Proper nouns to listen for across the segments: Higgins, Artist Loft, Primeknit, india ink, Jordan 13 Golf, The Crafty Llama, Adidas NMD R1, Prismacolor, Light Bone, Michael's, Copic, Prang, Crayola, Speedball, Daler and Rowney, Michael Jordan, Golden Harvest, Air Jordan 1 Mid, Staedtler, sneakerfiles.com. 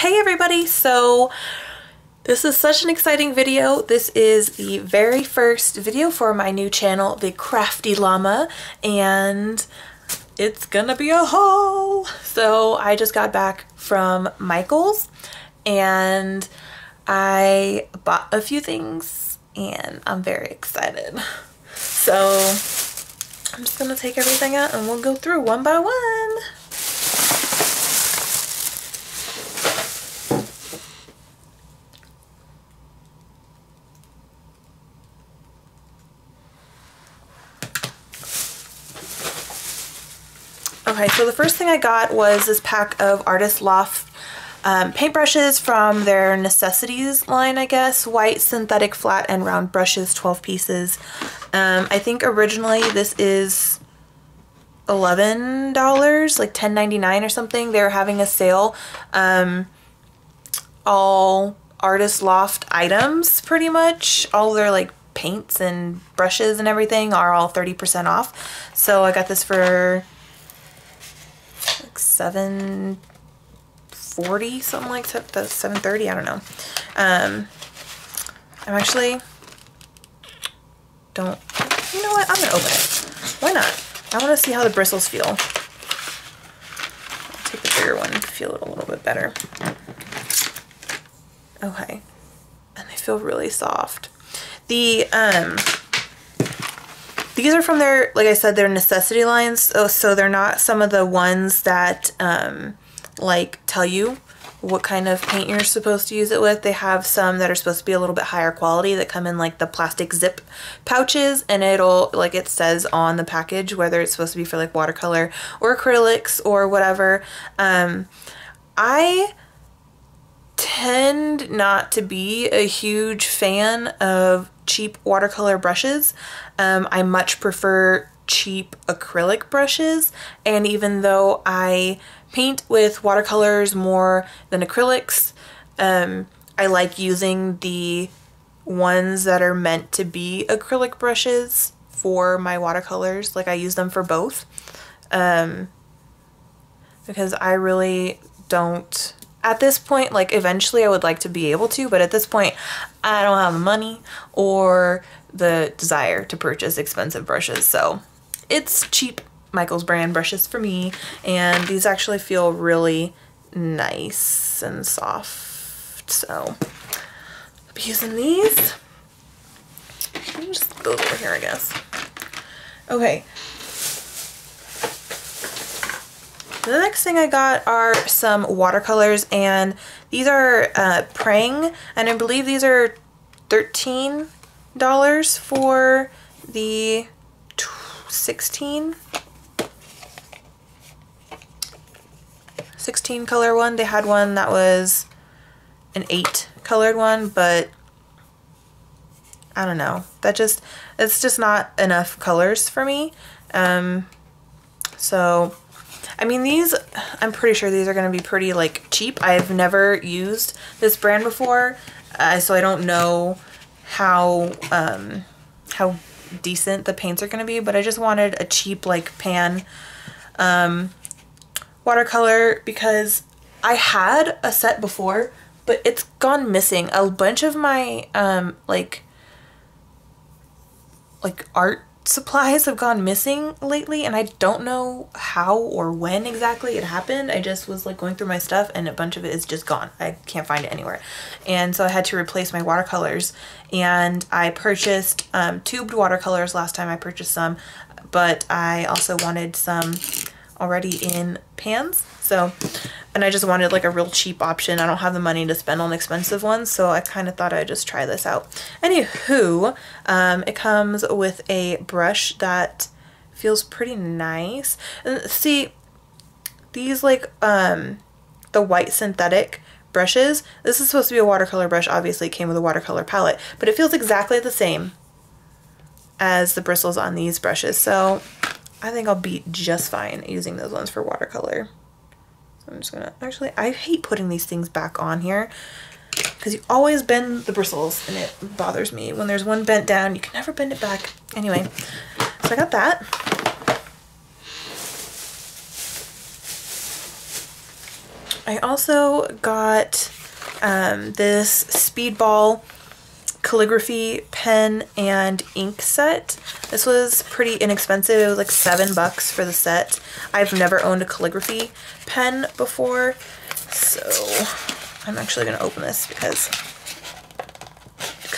Hey everybody, so this is such an exciting video. This is the very first video for my new channel, The Crafty Llama, and it's gonna be a haul. So I just got back from Michael's and I bought a few things and I'm very excited. So I'm just gonna take everything out and we'll go through one by one. Okay, so the first thing I got was this pack of Artist Loft paintbrushes from their Necessities line, I guess. White, synthetic, flat, and round brushes, 12 pieces. I think originally this is $11, like $10.99 or something. They were having a sale. All Artist Loft items, pretty much. All their like paints and brushes and everything are all 30% off. So I got this for $7.40, something like that, $7.30, I don't know. I'm actually, you know what, I'm gonna open it. Why not? I wanna see how the bristles feel. I'll take the bigger one to feel it a little bit better. Okay, and they feel really soft. These are from their, like I said, their Necessity lines, so they're not some of the ones that, like, tell you what kind of paint you're supposed to use it with. They have some that are supposed to be a little bit higher quality that come in, like, the plastic zip pouches, and it'll, like it says on the package, whether it's supposed to be for, like, watercolor or acrylics or whatever. I tend not to be a huge fan of cheap watercolor brushes. I much prefer cheap acrylic brushes, and even though I paint with watercolors more than acrylics, I like using the ones that are meant to be acrylic brushes for my watercolors. Like, I use them for both, because I really don't, at this point, like, eventually I would like to be able to, but at this point I don't have the money or the desire to purchase expensive brushes, so it's cheap Michael's brand brushes for me, and these actually feel really nice and soft, so I'll be using these. I'll just go over here, I guess. Okay. The next thing I got are some watercolors, and these are Prang, and I believe these are $13 for the 16 color one. They had one that was an 8 colored one, but I don't know, that just, it's just not enough colors for me. So I mean, these, I'm pretty sure these are going to be pretty, like, cheap. I've never used this brand before, so I don't know how decent the paints are going to be, but I just wanted a cheap, like, pan watercolor because I had a set before, but it's gone missing. A bunch of my, like art supplies have gone missing lately, and I don't know how or when exactly it happened. I just was like going through my stuff and a bunch of it is just gone. I can't find it anywhere, and so I had to replace my watercolors, and I purchased tubed watercolors last time I purchased some, but I also wanted some already in pans, so, and I just wanted like a real cheap option. I don't have the money to spend on expensive ones, so I kind of thought I'd just try this out. Anywho, it comes with a brush that feels pretty nice. And see, these like the white synthetic brushes, this is supposed to be a watercolor brush, obviously it came with a watercolor palette, but it feels exactly the same as the bristles on these brushes, so I think I'll be just fine using those ones for watercolor. So I'm just gonna, actually, I hate putting these things back on here because you always bend the bristles and it bothers me. When there's one bent down, you can never bend it back. Anyway, so I got that. I also got this Speedball calligraphy pen and ink set. This was pretty inexpensive. It was like $7 for the set. I've never owned a calligraphy pen before, so I'm actually going to open this because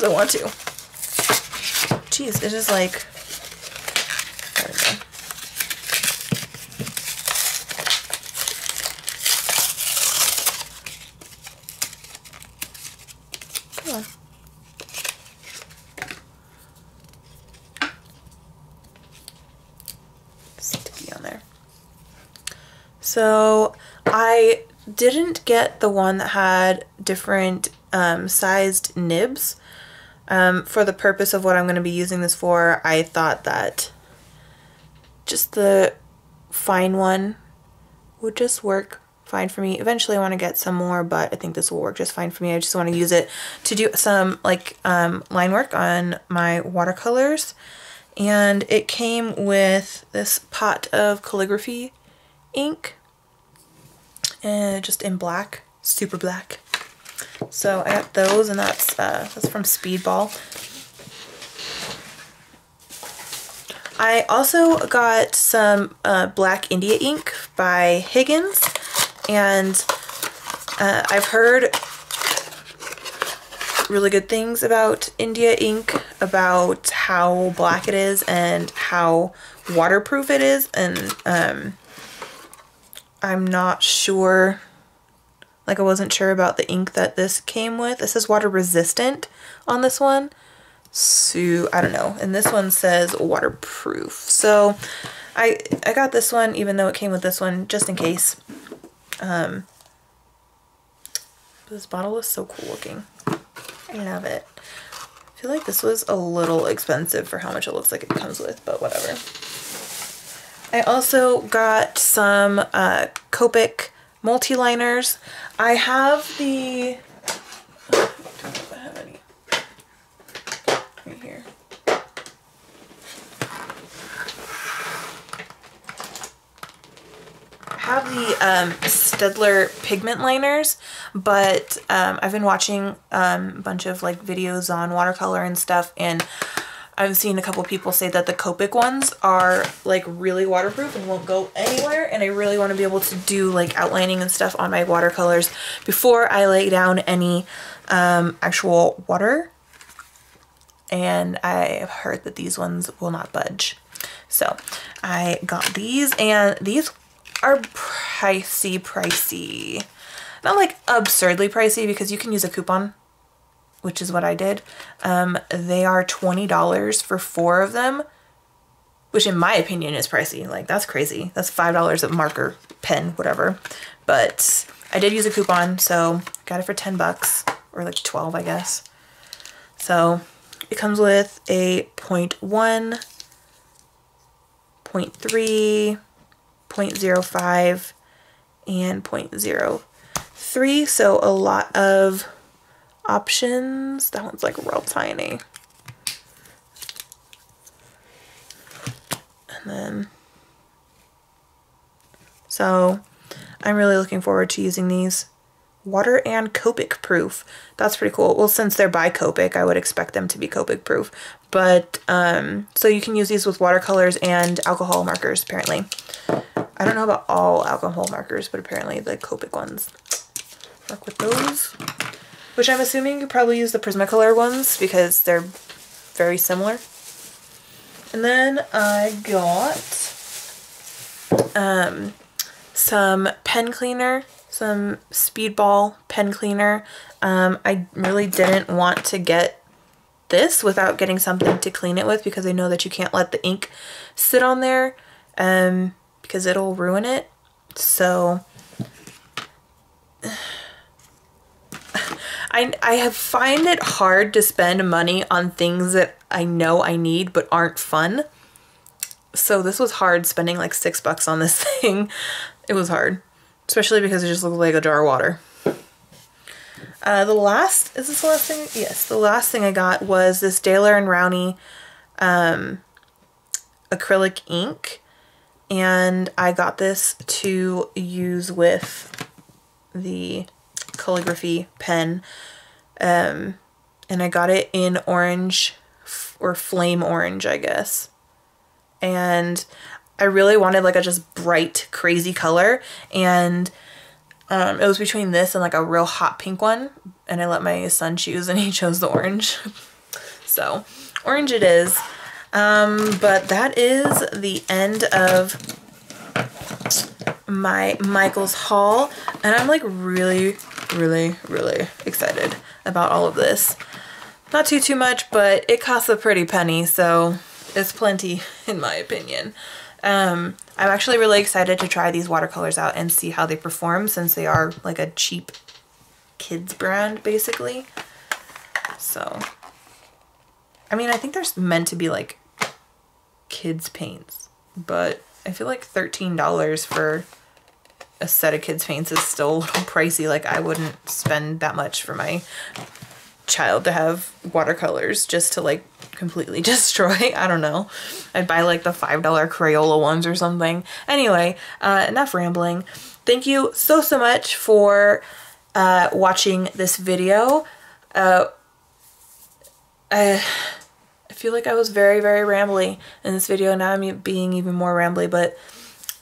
I want to. Jeez, it is like, I don't know. So I didn't get the one that had different sized nibs for the purpose of what I'm going to be using this for. I thought that just the fine one would just work fine for me. Eventually I want to get some more, but I think this will work just fine for me. I just want to use it to do some like line work on my watercolors. And it came with this pot of calligraphy ink. And just in black, super black. So I got those, and that's from Speedball. I also got some Black India ink by Higgins, and I've heard really good things about India ink, about how black it is and how waterproof it is, and I'm not sure, like I wasn't sure about the ink that this came with. It says water resistant on this one, so I don't know. And this one says waterproof. So I got this one, even though it came with this one, just in case. This bottle is so cool looking. I love it. I feel like this was a little expensive for how much it looks like it comes with, but whatever. I also got some Copic multi-liners. I have the, I don't know if I have any, right here. I have the Staedtler pigment liners, but I've been watching a bunch of like videos on watercolor and stuff, and I've seen a couple people say that the Copic ones are like really waterproof and won't go anywhere, and I really want to be able to do like outlining and stuff on my watercolors before I lay down any actual water, and I have heard that these ones will not budge. So I got these, and these are pricey. Not like absurdly pricey, because you can use a coupon, which is what I did. They are $20 for 4 of them, which in my opinion is pricey. Like, that's crazy. That's $5 of marker, pen, whatever. But I did use a coupon, so I got it for $10, or like 12, I guess. So it comes with a 0.1, 0.3, 0.05, and 0.03. So a lot of options. That one's like real tiny. And then, so I'm really looking forward to using these. Water and Copic proof. That's pretty cool. Well, since they're by Copic, I would expect them to be Copic proof. But, so you can use these with watercolors and alcohol markers, apparently. I don't know about all alcohol markers, but apparently the Copic ones work with those. Which I'm assuming you probably use the Prismacolor ones because they're very similar. And then I got some pen cleaner, some Speedball pen cleaner. I really didn't want to get this without getting something to clean it with, because I know that you can't let the ink sit on there because it'll ruin it. So I find it hard to spend money on things that I know I need but aren't fun. So this was hard, spending like $6 on this thing. It was hard, especially because it just looked like a jar of water. Is this the last thing? Yes, the last thing I got was this Daler and Rowney acrylic ink. And I got this to use with the calligraphy pen, and I got it in orange, or flame orange, I guess. And I really wanted like a just bright, crazy color, and it was between this and like a real hot pink one, and I let my son choose, and he chose the orange. So orange it is. But that is the end of my Michael's haul, and I'm like really excited about all of this. Not too much, but it costs a pretty penny, so it's plenty in my opinion. I'm actually really excited to try these watercolors out and see how they perform, since they are like a cheap kids brand basically. So I mean, I think they're meant to be like kids paints, but I feel like $13 for a set of kids paints is still a little pricey. Like, I wouldn't spend that much for my child to have watercolors just to like completely destroy. I don't know. I'd buy like the $5 Crayola ones or something. Anyway, enough rambling. Thank you so much for watching this video. I feel like I was very rambly in this video, and now I'm being even more rambly, but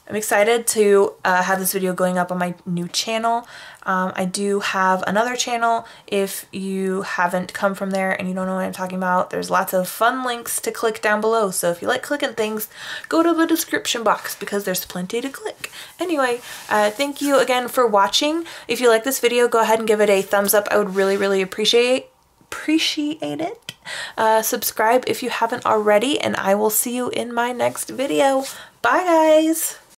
I'm excited to have this video going up on my new channel. I do have another channel if you haven't come from there and you don't know what I'm talking about. There's lots of fun links to click down below, so if you like clicking things, go to the description box because there's plenty to click. Anyway, thank you again for watching. If you like this video, go ahead and give it a thumbs up. I would really appreciate it. Subscribe if you haven't already, and I will see you in my next video. Bye guys!